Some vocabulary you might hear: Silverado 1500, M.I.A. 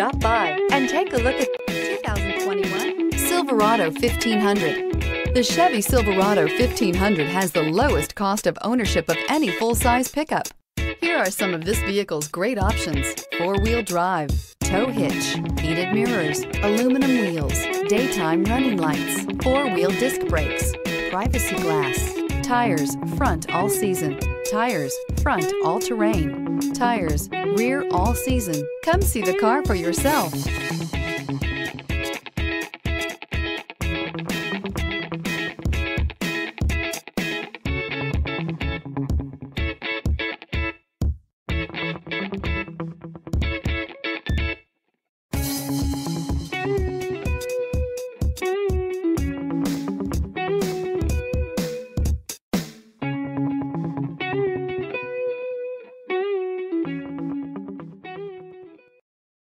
Stop by and take a look at 2021 Silverado 1500. The Chevy Silverado 1500 has the lowest cost of ownership of any full-size pickup. Here are some of this vehicle's great options: four-wheel drive, tow hitch, heated mirrors, aluminum wheels, daytime running lights, four-wheel disc brakes, privacy glass, tires front all season, tires front all terrain, tires rear all season. Come see the car for yourself.